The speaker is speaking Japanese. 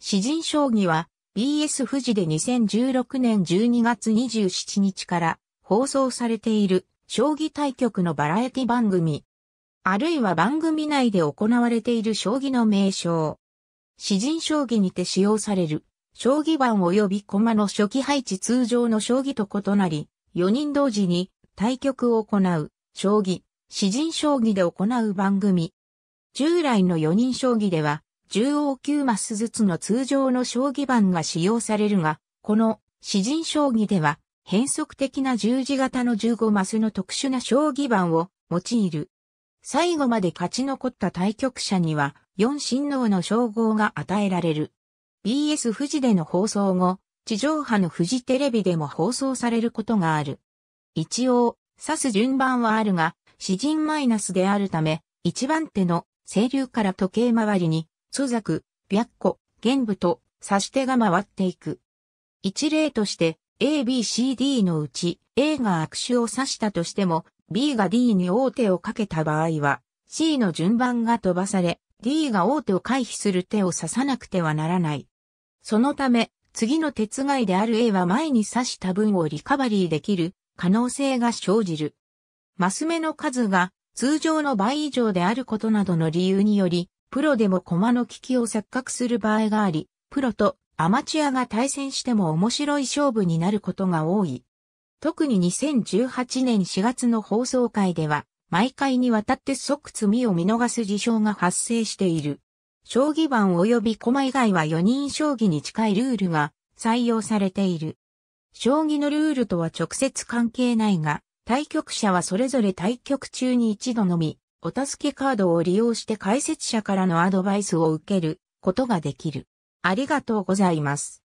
詩人将棋は BS フジで2016年12月27日から放送されている将棋対局のバラエティ番組、あるいは番組内で行われている将棋の名称。詩人将棋にて使用される将棋盤及び駒の初期配置通常の将棋と異なり、4人同時に対局を行う将棋、詩人将棋で行う番組。従来の4人将棋では、中央9マスずつの通常の将棋盤が使用されるが、この詩人将棋では変則的な十字型の15マスの特殊な将棋盤を用いる。最後まで勝ち残った対局者には4親王の称号が与えられる。BS フジでの放送後、地上波のフジテレビでも放送されることがある。一応、指す順番はあるが、詩人マイナスであるため、一番手の青龍から時計回りに、朱雀、白虎、玄武と指し手が回っていく。一例として、A、B、C、D のうち A が悪手を指したとしても、B が D に王手をかけた場合は、C の順番が飛ばされ、D が王手を回避する手を指さなくてはならない。そのため、次の手違いである A は前に指した分をリカバリーできる可能性が生じる。マス目の数が通常の倍以上であることなどの理由により、プロでも駒の利きを錯覚する場合があり、プロとアマチュアが対戦しても面白い勝負になることが多い。特に2018年4月の放送回では、毎回にわたって即詰みを見逃す事象が発生している。将棋盤及び駒以外は4人将棋に近いルールが採用されている。将棋のルールとは直接関係ないが、対局者はそれぞれ対局中に一度のみ、お助けカードを利用して解説者からのアドバイスを受けることができる。ありがとうございます。